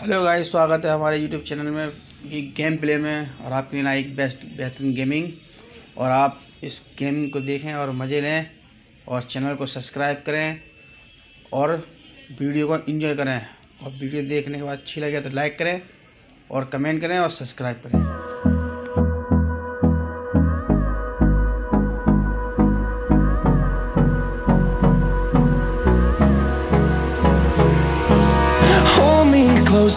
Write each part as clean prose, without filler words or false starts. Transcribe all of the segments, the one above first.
Hello guys, स्वागत है हमारे यूट्यूब चैनल में गेम प्ले में। और आपके लिए ना एक बेहतरीन गेमिंग, और आप इस गेम को देखें और मज़े लें और चैनल को सब्सक्राइब करें और वीडियो को एंजॉय करें। और वीडियो देखने के बाद अच्छी लगे तो लाइक करें और कमेंट करें और सब्सक्राइब करें। Close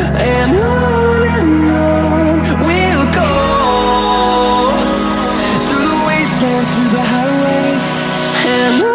And on we'll go, through the wastelands, through the highways, and on we'll go.